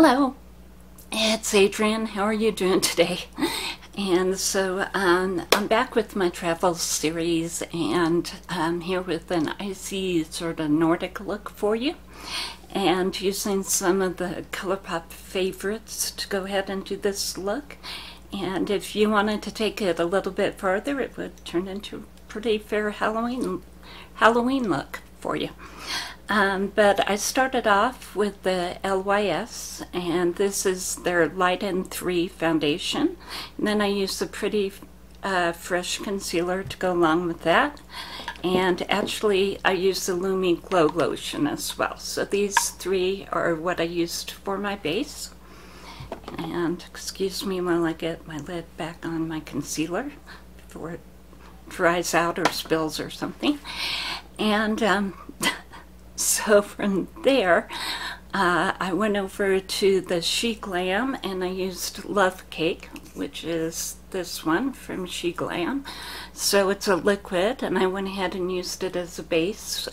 Hello, it's Adrienne. How are you doing today? And so I'm back with my travel series, and I'm here with an icy sort of Nordic look for you, and using some of the ColourPop favorites to go ahead and do this look. And if you wanted to take it a little bit further, it would turn into a pretty fair Halloween look for you. But I started off with the LYS, and this is their Light N3 foundation. And then I used the Pretty Fresh Concealer to go along with that. And actually, I used the Lumi Glow Lotion as well. So these three are what I used for my base. And excuse me while I get my lid back on my concealer before it dries out or spills or something. And so from there, I went over to the She Glam, and I used Love Cake, which is this one from She Glam. So it's a liquid, and I went ahead and used it as a base,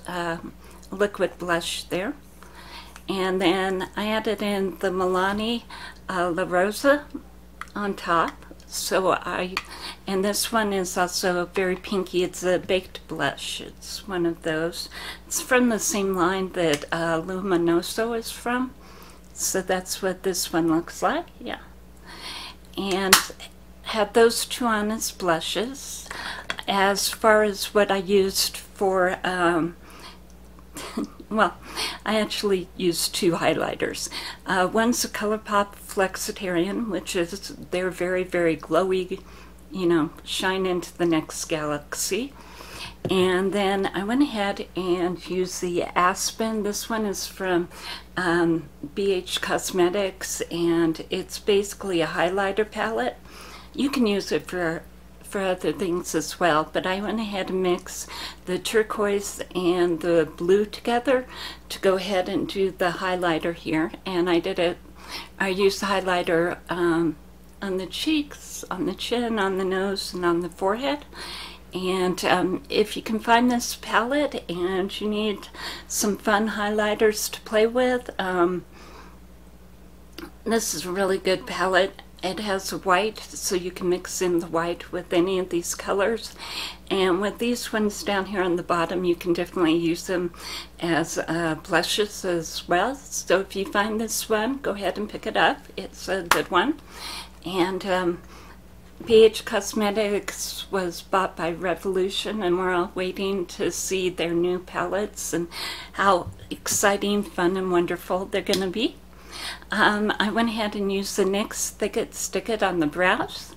liquid blush there. And then I added in the Milani LYS on top. So and this one is also very pinky. It's a baked blush. It's one of those. It's from the same line that Luminoso is from. So that's what this one looks like, yeah. And had those two on as blushes. As far as what I used for, well, I actually used two highlighters. One's a ColourPop Flexitarian, which is their very, very glowy, you know, shine into the next galaxy. And then I went ahead and used the Aspen. This one is from BH Cosmetics, and it's basically a highlighter palette. You can use it for other things as well, but I went ahead and mixed the turquoise and the blue together to go ahead and do the highlighter here. And I used the highlighter on the cheeks, on the chin, on the nose, and on the forehead. And if you can find this palette and you need some fun highlighters to play with, this is a really good palette. It has a white, so you can mix in the white with any of these colors. And with these ones down here on the bottom, you can definitely use them as blushes as well. So if you find this one, go ahead and pick it up. It's a good one. And BH Cosmetics was bought by Revolution, and we're all waiting to see their new palettes and how exciting, fun, and wonderful they're going to be. I went ahead and used the NYX Thick It Stick It on the brows.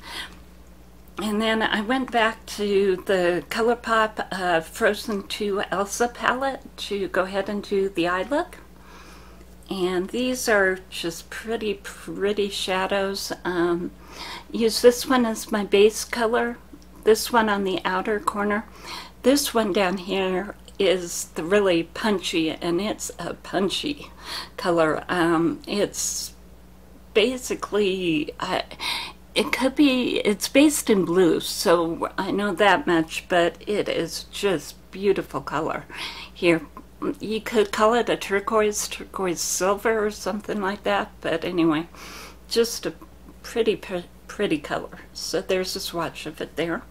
And then I went back to the ColourPop Frozen 2 Elsa palette to go ahead and do the eye look. And these are just pretty, pretty shadows. Use this one as my base color, this one on the outer corner. This one down here is the really punchy, and it's a punchy color. It's basically, it's based in blue, so I know that much, but it is just beautiful color here. You could call it a turquoise silver or something like that, but anyway, just a pretty color. So there's a swatch of it there.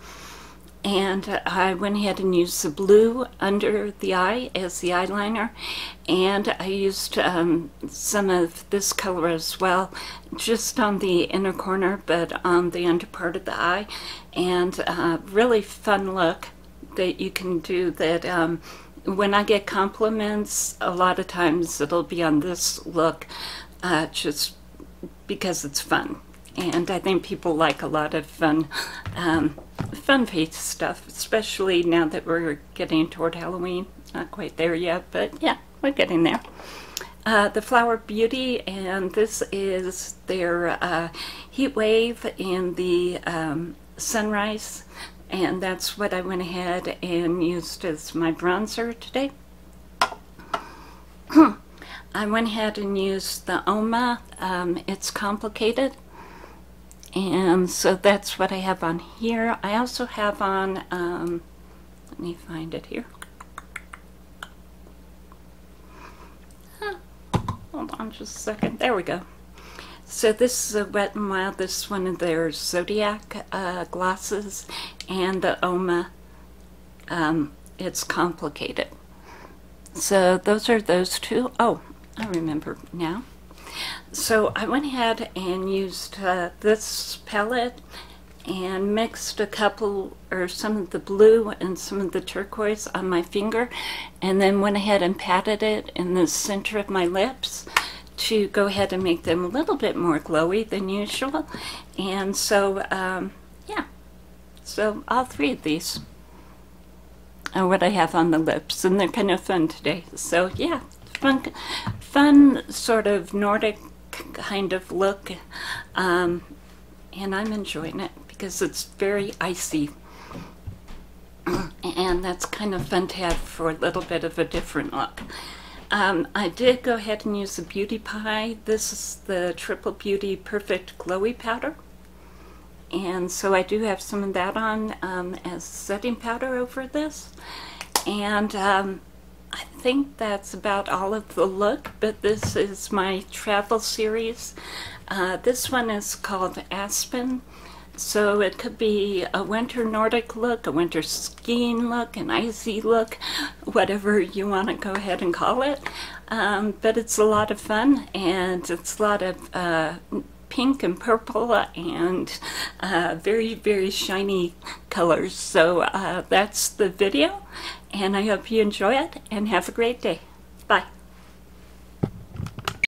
And I went ahead and used the blue under the eye as the eyeliner, and I used some of this color as well, just on the inner corner, but on the under part of the eye. And really fun look that you can do that. When I get compliments, a lot of times it'll be on this look, just because it's fun. And I think people like a lot of fun face stuff, especially now that we're getting toward Halloween. Not quite there yet, but yeah, we're getting there. The Flower Beauty, and this is their Heat Wave in the Sunrise, and that's what I went ahead and used as my bronzer today. I went ahead and used the Uoma, It's Complicated. And so that's what I have on here. I also have on, let me find it here. Hold on just a second. There we go. So this is a Wet n Wild. This is one of their Zodiac glosses, and the Uoma, It's Complicated. So those are those two. Oh, I remember now. So I went ahead and used this palette and mixed a couple, or some of the blue and some of the turquoise on my finger, and then went ahead and patted it in the center of my lips to go ahead and make them a little bit more glowy than usual. And so, yeah, so all three of these are what I have on the lips, and they're kind of fun today. So yeah, fun sort of Nordic kind of look, and I'm enjoying it because it's very icy, and that's kind of fun to have for a little bit of a different look. I did go ahead and use the Beauty Pie. This is the Triple Beauty Perfect Glowy Powder, and so I do have some of that on as setting powder over this, and I think that's about all of the look. But this is my travel series. This one is called Aspen, so it could be a winter Nordic look, a winter skiing look, an icy look, whatever you want to go ahead and call it. But it's a lot of fun, and it's a lot of pink and purple and very, very shiny colors. So that's the video, and I hope you enjoy it and have a great day. Bye.